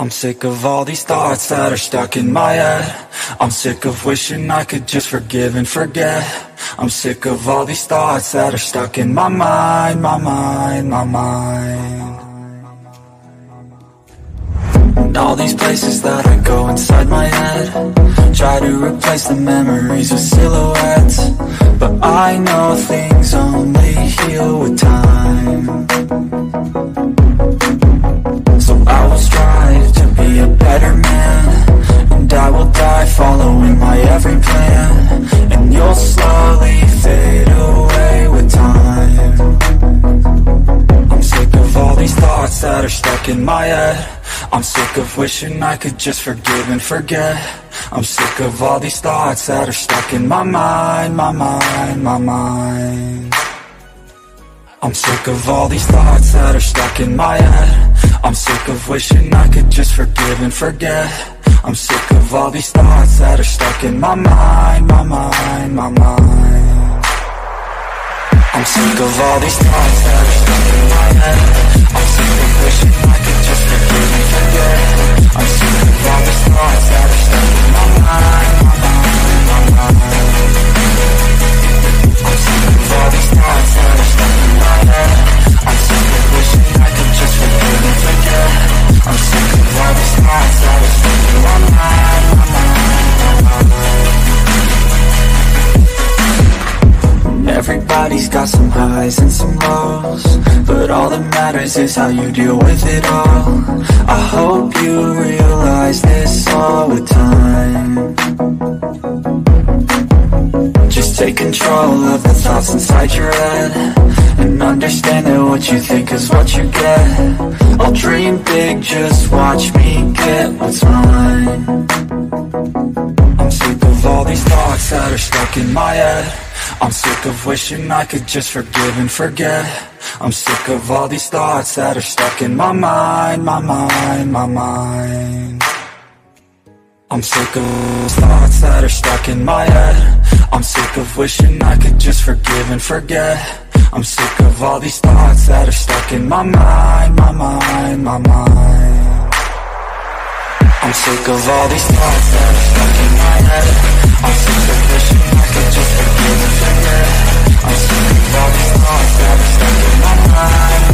I'm sick of all these thoughts that are stuck in my head. I'm sick of wishing I could just forgive and forget. I'm sick of all these thoughts that are stuck in my mind, my mind, my mind. And all these places that I go inside my head, try to replace the memories with silhouettes. But I know things only heal with time. Following my every plan, and you'll slowly fade away with time. I'm sick of all these thoughts that are stuck in my head. I'm sick of wishing I could just forgive and forget. I'm sick of all these thoughts that are stuck in my mind, my mind, my mind. I'm sick of all these thoughts that are stuck in my head. I'm sick of wishing I could just forgive and forget. I'm sick of all these thoughts that are stuck in my mind, my mind, my mind. I'm sick of all these thoughts that are stuck in my head. I'm sick of wishing I could just forgive and forget. I'm sick of all these thoughts that are stuck in my mind, my mind, my mind. I'm sick of all these thoughts that are stuck in my head. I'm sick of wishing I could just forgive and forget. I'm sick of all these thoughts that are stuck in my mind, my mind, my mind. Everybody's got some highs and some lows, but all that matters is how you deal with it all. I hope you realize this all with time. Just take control of the thoughts inside your head, and understand that what you think is what you get. I'll dream big, just watch me get what's mine. I'm sick of all these thoughts that are stuck in my head. I'm sick of wishing I could just forgive and forget. I'm sick of all these thoughts that are stuck in my mind, my mind, my mind. I'm sick of those thoughts that are stuck in my head. I'm sick of wishing I could just forgive and forget. I'm sick of all these thoughts that are stuck in my mind, my mind, my mind. I'm sick of all these thoughts that are stuck in my head. I'm sick of wishing I could just forgive and forget. I'm sick of all these thoughts that are stuck in my mind.